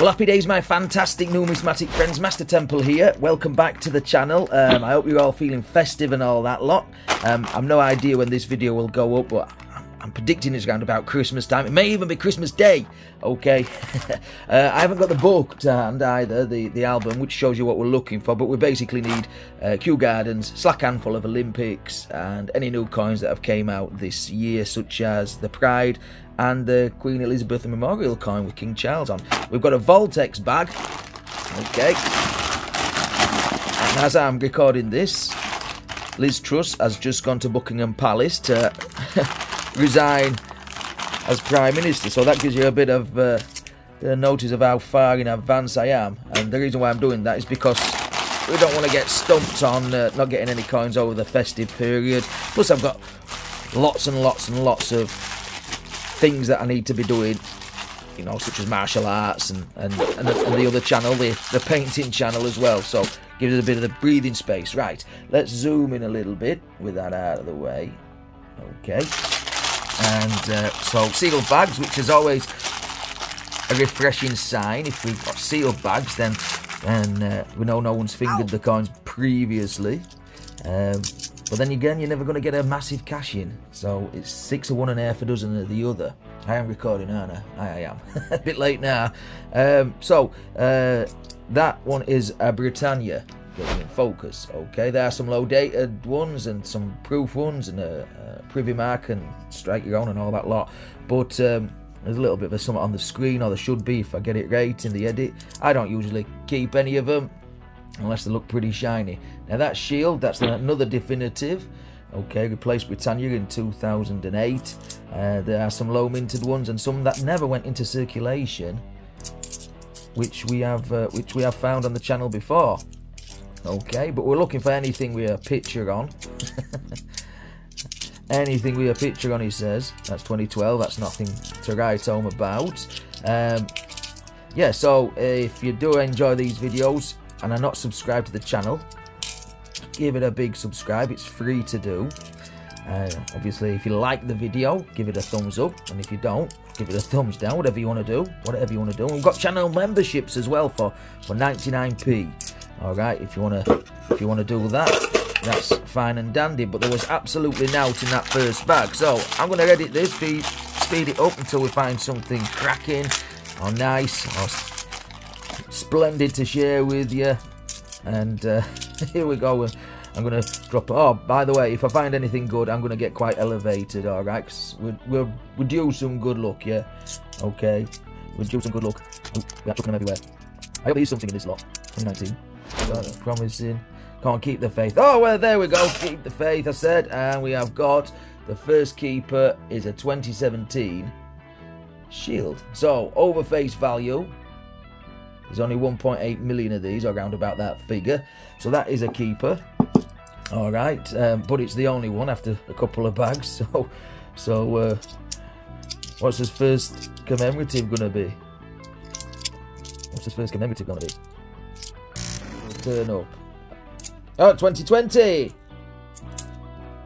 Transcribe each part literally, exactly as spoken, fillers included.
Well, happy days, my fantastic numismatic friends. Master Temple here. Welcome back to the channel. Um, I hope you're all feeling festive and all that lot. Um, I've no idea when this video will go up, but I'm predicting it's around about Christmas time. It may even be Christmas Day. Okay. uh, I haven't got the book to hand either, the, the album, which shows you what we're looking for, but we basically need uh, Kew Gardens, slack handful of Olympics, and any new coins that have came out this year, such as the Pride and the Queen Elizabeth Memorial coin with King Charles on. We've got a Voltex bag. Okay. And as I'm recording this, Liz Truss has just gone to Buckingham Palace to resign as Prime Minister, so that gives you a bit of uh, a notice of how far in advance I am. And the reason why I'm doing that is because we don't want to get stumped on uh, not getting any coins over the festive period. Plus I've got lots and lots and lots of things that I need to be doing, you know, such as martial arts and, and, and, the, and the other channel, the, the painting channel as well, so gives us a bit of the breathing space. Right, let's zoom in a little bit with that out of the way. Okay. And uh, so sealed bags, which is always a refreshing sign. If we've got sealed bags, then and, uh, we know no one's fingered the coins previously. Um, but then again, you're never going to get a massive cash in. So it's six of one and half a dozen of the other. I am recording, aren't I? I, I am. A bit late now. Um, so uh, that one is a Britannia. Getting in focus. Okay, there are some low dated ones and some proof ones and a, a privy mark and strike your own and all that lot, but um, there's a little bit of a something on the screen, or there should be if I get it right in the edit. I don't usually keep any of them unless they look pretty shiny. Now that shield, that's another definitive. Okay, replaced Britannia in two thousand eight. Uh, there are some low minted ones and some that never went into circulation, which we have uh, which we have found on the channel before. Okay, but we're looking for anything with a picture on. Anything with a picture on, he says. That's twenty twelve, that's nothing to write home about. Um, yeah, so if you do enjoy these videos and are not subscribed to the channel, give it a big subscribe, it's free to do. Uh, obviously, if you like the video, give it a thumbs up, and if you don't, give it a thumbs down, whatever you want to do, whatever you want to do. And we've got channel memberships as well for, for ninety-nine p. All right, if you want to if you want to do that, that's fine and dandy. But there was absolutely nought in that first bag, so I'm going to edit this, speed, speed it up until we find something cracking or nice or splendid to share with you. And uh, here we go. I'm going to drop it. Oh, by the way, if I find anything good, I'm going to get quite elevated, all right? Because we're, we're, we're due some good luck, yeah? Okay, we're due some good luck. Ooh, we are chucking them everywhere. I hope there's something in this lot, twenty nineteen. Got promising. Can't keep the faith. Oh, well, there we go. Keep the faith, I said. And we have got the first keeper is a twenty seventeen shield. So, over face value. There's only one point eight million of these, around about that figure. So that is a keeper. All right. Um, but it's the only one after a couple of bags. So, so uh, what's his first commemorative going to be? What's his first commemorative going to be? Turn up. Oh, twenty twenty!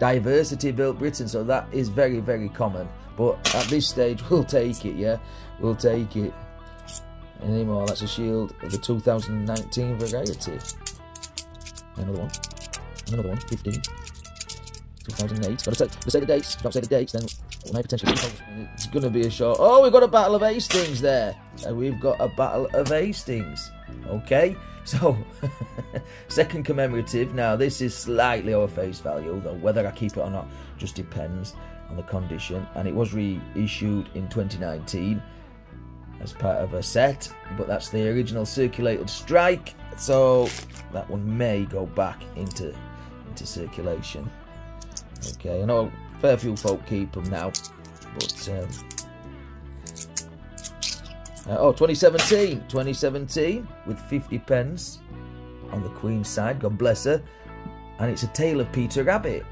Diversity built Britain, so that is very, very common. But at this stage, we'll take it, yeah? We'll take it. Anymore, that's a shield of the two thousand nineteen variety. Another one. Another one, fifteen. two thousand eight. Gotta say, gotta say the dates. Don't say the dates, then we may potentially. It's gonna be a short. Oh, we've got a Battle of Hastings there! And we've got a Battle of Hastings. Okay? So, second commemorative. Now, this is slightly over face value, though whether I keep it or not just depends on the condition. And it was reissued in twenty nineteen as part of a set, but that's the original circulated strike. So, that one may go back into, into circulation. Okay, I know a fair few folk keep them now, but... Um, Uh, oh, twenty seventeen with fifty pence on the Queen's side, God bless her. And it's a tale of Peter Rabbit.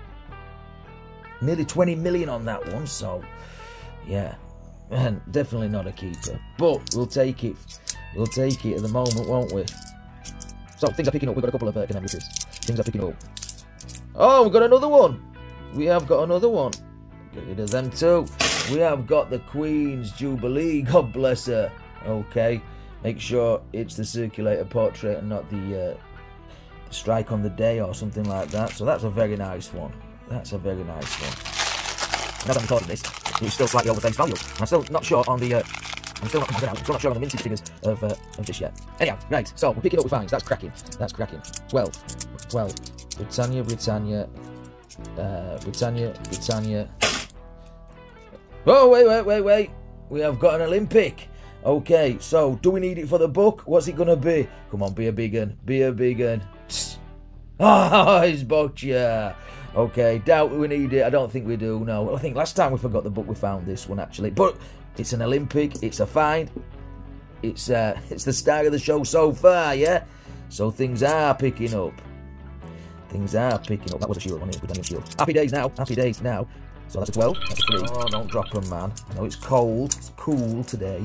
Nearly twenty million on that one, so yeah, and definitely not a keeper, but we'll take it. We'll take it at the moment, won't we? So things are picking up. We've got a couple of uh, commemorations. Things are picking up. Oh, we've got another one. We have got another one. Get rid of them too. We have got the Queen's Jubilee, God bless her. Okay, Make sure it's the circulator portrait and not the uh, strike on the day or something like that. So that's a very nice one. That's a very nice one. Now that I'm recording this, it's still slightly over face value. I'm still not sure on the... Uh, I'm still not, I'm still not sure on the minted figures of, uh, of this yet. Anyhow, right, so we'll pick it up with finds. That's cracking. That's cracking. twelve. twelve. Britannia, Britannia. Uh, Britannia, Britannia. Oh, wait, wait, wait, wait. We have got an Olympic. Okay, so do we need it for the book? What's it going to be? Come on, be a big un. Be a big un. Oh, it's Boccia. Okay, doubt we need it. I don't think we do, no. I think last time we forgot the book, we found this one, actually. But it's an Olympic. It's a find. It's uh, it's the star of the show so far, yeah? So things are picking up. Things are picking up. That was a shield. One is Britannia shield. Happy days now. Happy days now. So that's a twelve. That's a three. Oh, don't drop them, man. No, it's cold. It's cool today.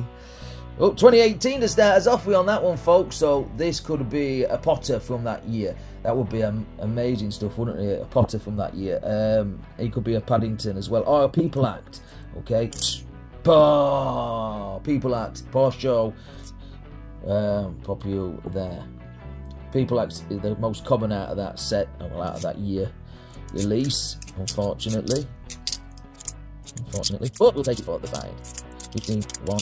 Oh, twenty eighteen to start us off with on that one, folks. So this could be a Potter from that year. That would be um, amazing stuff, wouldn't it? A Potter from that year. Um, it could be a Paddington as well. Or a People Act. Okay. Oh, People Act. Poor show. Um, pop you there. People Act is the most common out of that set. Well, out of that year release, unfortunately. Unfortunately. But we'll take it for the find. fifteen, one,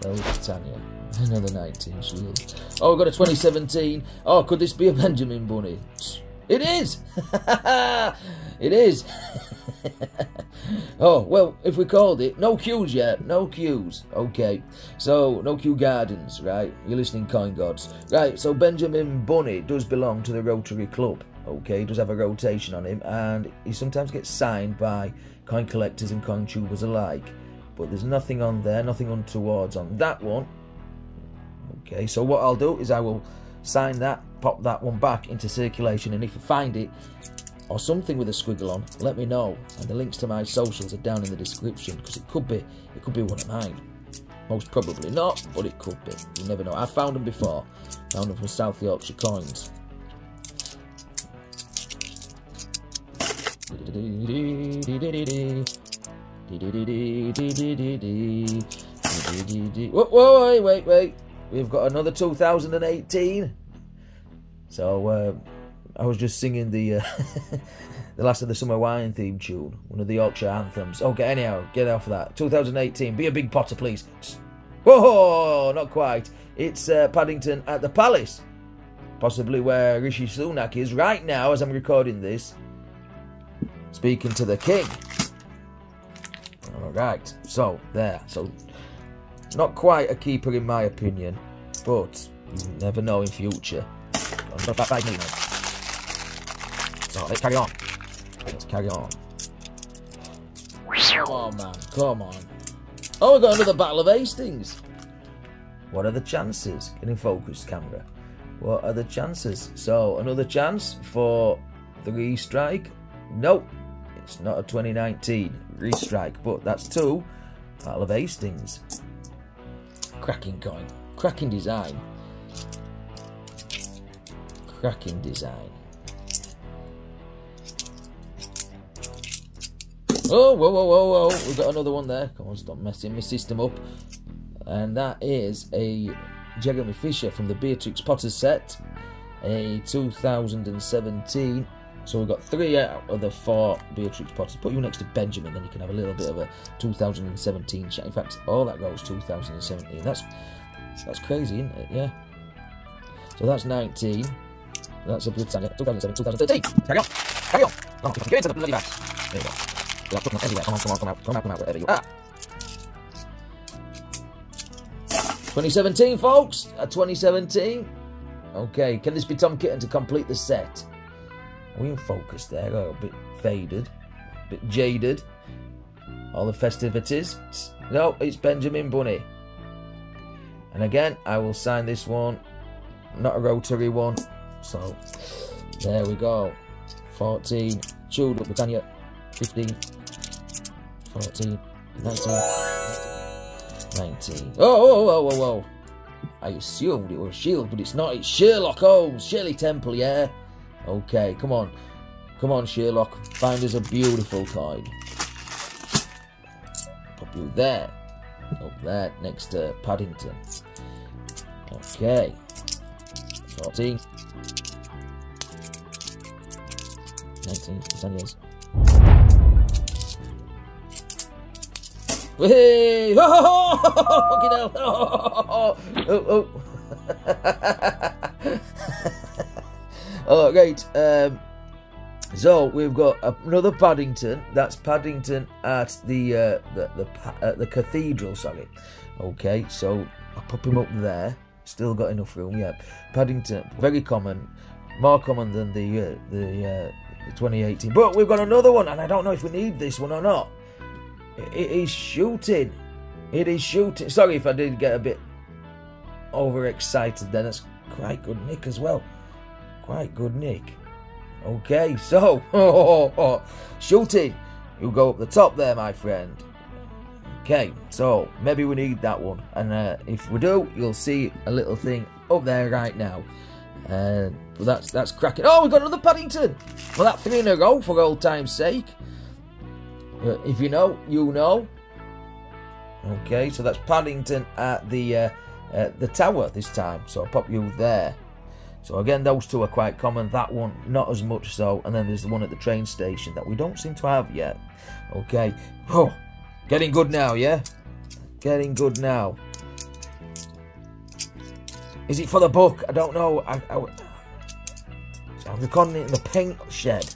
twelve, Britannia. Another nineteen shield. Oh, we've got a twenty seventeen. Oh, could this be a Benjamin Bunny? It is! It is! Oh, well, if we called it. No queues yet. No queues. Okay. So, no Kew Gardens, right? You're listening, coin gods. Right, so Benjamin Bunny does belong to the Rotary Club. Okay, he does have a rotation on him, and he sometimes gets signed by coin collectors and coin tubers alike. But there's nothing on there, nothing untoward on that one. Okay, so what I'll do is I will sign that, pop that one back into circulation, and if you find it, or something with a squiggle on, let me know. And the links to my socials are down in the description, because it could be, it could be one of mine. Most probably not, but it could be. You never know. I found them before. Found them from South Yorkshire Coins. Whoa, whoa, wait, wait, wait. We've got another two thousand eighteen. So, uh, I was just singing the uh, the Last of the Summer Wine theme tune, one of the Yorkshire anthems. Okay, anyhow, get off of that. two thousand eighteen, be a big Potter, please. Whoa, not quite. It's uh, Paddington at the Palace, possibly where Rishi Sunak is right now as I'm recording this, speaking to the King. All right, so there. So, not quite a keeper in my opinion, but you never know in future. So let's carry on. Let's carry on. Come on, man. Come on. Oh, we got another Battle of Hastings. What are the chances? Get in focus, camera. What are the chances? So another chance for the restrike. Nope. It's not a twenty nineteen restrike, but that's two. Battle of Hastings. Cracking coin. Cracking design. Cracking design. Oh, whoa, whoa, whoa, whoa. We've got another one there. Come on, stop messing my system up. And that is a Jeremy Fisher from the Beatrix Potter set. A two thousand seventeen. So we've got three out of the four Beatrix Potters. Put you next to Benjamin, then you can have a little bit of a two thousand seventeen chat. In fact, all that goes two thousand seventeen. That's that's crazy, isn't it? Yeah. So that's nineteen. That's a Britannia. two thousand seven, two thousand thirteen. Carry on. Carry on. Come on, get into the bloody bag. There you go. You're out, come out everywhere. Come on, come on, come out. Come out, come out, wherever you are. twenty seventeen, folks. A twenty seventeen. Okay. Can this be Tom Kitten to complete the set? Are we in focus there? Oh, a bit faded, a bit jaded. All the festivities. No, it's Benjamin Bunny. And again, I will sign this one. Not a rotary one. So, there we go. fourteen. Children, Britannia. fifteen, fourteen, nineteen, nineteen. Oh, oh, oh, oh, oh. I assumed it was a shield, but it's not. It's Sherlock Holmes. Shirley Temple, yeah. Okay, come on. Come on, Sherlock. Find us a beautiful coin. Pop you there. Up there, next to Paddington. Okay. forty. nineteen percent. Hey! Ho ho ho! Fucking hell! Oh! Oh! Oh! Oh, great. Um, so we've got another Paddington. That's Paddington at the uh, the the, uh, the cathedral. Sorry. Okay, so I pop him up there. Still got enough room. Yeah, Paddington, very common, more common than the uh, the uh, twenty eighteen. But we've got another one, and I don't know if we need this one or not. It is shooting. It is shooting. Sorry if I did get a bit overexcited then. That's quite good nick as well. Quite good nick. Okay, so. Oh, oh, oh. Shooting. You go up the top there, my friend. Okay, so maybe we need that one. And uh, if we do, you'll see a little thing up there right now. Uh, well, that's, that's cracking. Oh, we've got another Paddington. Well, that three in a row for old time's sake. Uh, if you know, you know. Okay, so that's Paddington at the uh, uh, the tower this time. So I'll pop you there. So again, those two are quite common. That one, not as much so. And then there's the one at the train station that we don't seem to have yet. Okay. Oh, getting good now, yeah? Getting good now. Is it for the book? I don't know. I, I, I'm recording it in the paint shed.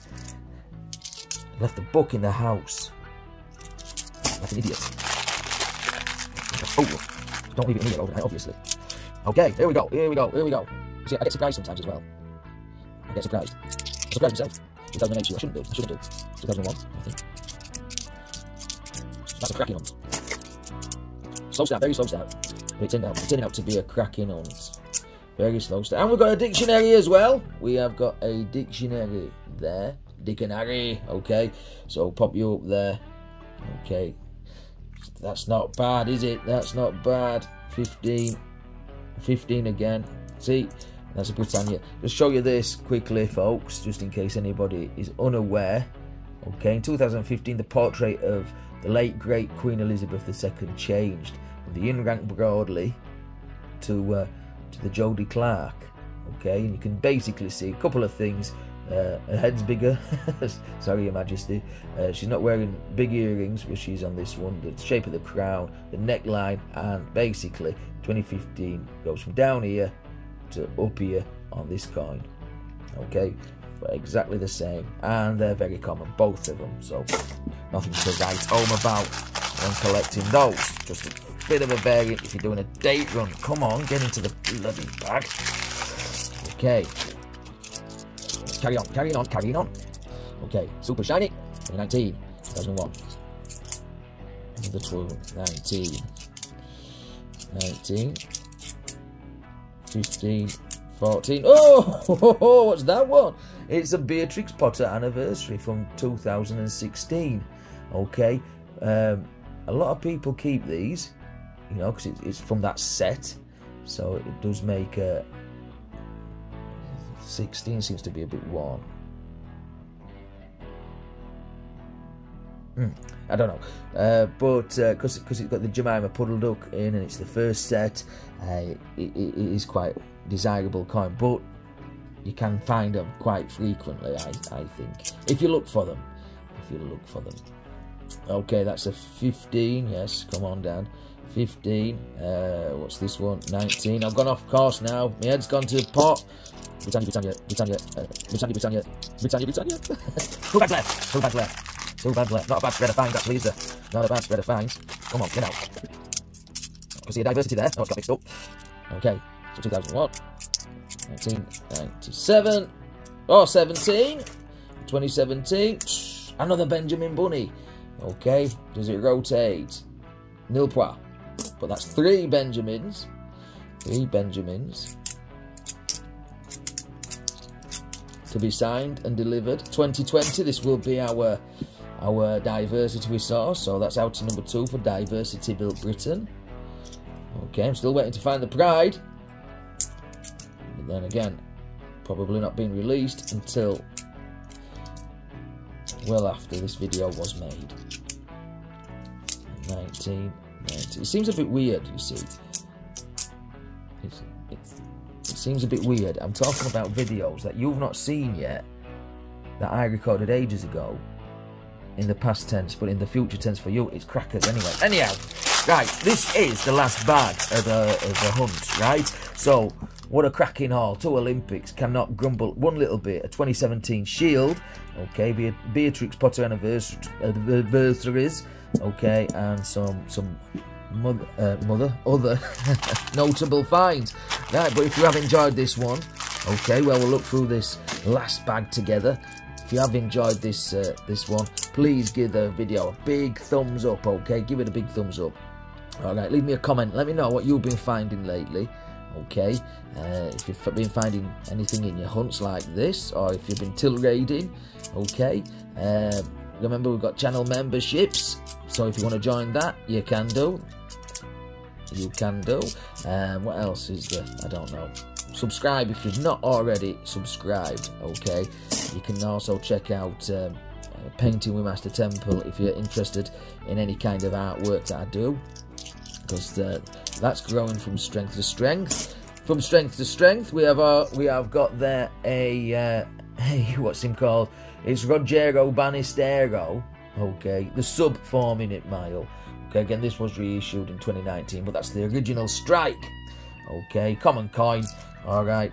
Left the book in the house. Like an idiot. Oh, don't leave it in here overnight, obviously. Okay, here we go, here we go, here we go. See, I get surprised sometimes as well. I get surprised. I surprised myself. two thousand eight, I shouldn't do, I shouldn't do. two thousand one, I think. That's a cracking hunt. Slow start, very slow start. But it turned out, it turned out to be a cracking hunt. Very slow start. And we've got a dictionary as well. We have got a dictionary there. Dick and Harry, okay, so pop you up there, okay, that's not bad, is it? That's not bad. Fifteen, fifteen again, see, that's a Britannia. Just show you this quickly, folks, just in case anybody is unaware. Okay, in two thousand fifteen, the portrait of the late great Queen Elizabeth the Second changed from the Ian Rank-Broadley to, uh, to the Jody Clark, okay, and you can basically see a couple of things. Uh, her head's bigger. Sorry, Your Majesty. Uh, she's not wearing big earrings, but she's on this one. The shape of the crown, the neckline, and basically twenty fifteen goes from down here to up here on this coin. Okay, but exactly the same, and they're very common, both of them. So nothing to write home about when collecting those. Just a bit of a variant if you're doing a date run. Come on, get into the bloody bag. Okay. Carry on, carrying on, carrying on. Okay, super shiny. twenty nineteen, two thousand one. Another two, nineteen, nineteen, fifteen, fourteen. Oh, what's that one? It's a Beatrix Potter anniversary from two thousand sixteen. Okay, um, a lot of people keep these, you know, because it, it's from that set, so it does make a. Uh, sixteen seems to be a bit worn. Mm, I don't know, uh, but because uh, because it's got the Jemima Puddle Duck in and it's the first set, uh, it, it, it is quite desirable coin. But you can find them quite frequently, I I think, if you look for them. If you look for them. Okay, that's a fifteen. Yes, come on down. fifteen. Uh, what's this one? nineteen. I've gone off course now. My head's gone to the pot. Britannia, Britannia, Britannia, uh, Britannia, Britannia, Britannia, Britannia. Two bags left. Two bags left. Two bags left. Not a bad spread of finds, actually, is there? Not a bad spread of finds. Come on, get out. I can see a diversity there. Oh, it's got mixed up. Okay, so two thousand one, nineteen ninety-seven, oh, seventeen, twenty seventeen. Another Benjamin Bunny. Okay, does it rotate? Nil pois. But that's three Benjamins. Three Benjamins. To be signed and delivered. twenty twenty, this will be our our diversity we saw. So that's out to number two for Diversity Built Britain. Okay, I'm still waiting to find the Pride. But then again, probably not being released until well after this video was made. nineteen ninety. It seems a bit weird, you see. It's, it's, it seems a bit weird. I'm talking about videos that you've not seen yet, that I recorded ages ago, in the past tense, but in the future tense for you, it's crackers anyway. Anyhow, right, this is the last bag of the, of the hunt, right? So, what a cracking haul. Two Olympics, cannot grumble one little bit. A twenty seventeen Shield, okay, Be Beatrix Potter anniversaries, okay, and some, some mother, uh, mother other notable finds. Right, but if you have enjoyed this one, okay, well, we'll look through this last bag together. If you have enjoyed this uh, this one, please give the video a big thumbs up, okay? Give it a big thumbs up. All right, leave me a comment. Let me know what you've been finding lately, okay? Uh, if you've been finding anything in your hunts like this, or if you've been till raiding, okay? Uh, remember, we've got channel memberships, so if you want to join that, you can do. You can do. Um, what else is there? I don't know. Subscribe if you've not already subscribed, okay? You can also check out um, Painting with Master Temple if you're interested in any kind of artwork that I do, because uh, that's growing from strength to strength. From strength to strength, we have our, we have got there a uh, hey, what's him called? It's Roger Bannister, okay? The sub four minute mile. Okay, again, this was reissued in twenty nineteen, but that's the original strike. Okay, common coin. All right,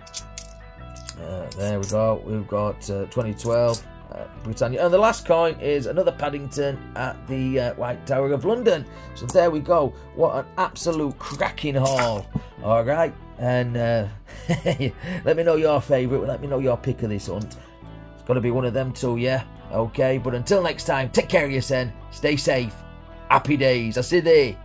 uh, there we go. We've got uh, twenty twelve uh, Britannia, and the last coin is another Paddington at the uh, White Tower of London. So there we go. What an absolute cracking haul! All right, and uh, let me know your favourite. Let me know your pick of this hunt. It's got to be one of them two, yeah. Okay, but until next time, take care of yourself. Stay safe. Happy days. I see thee.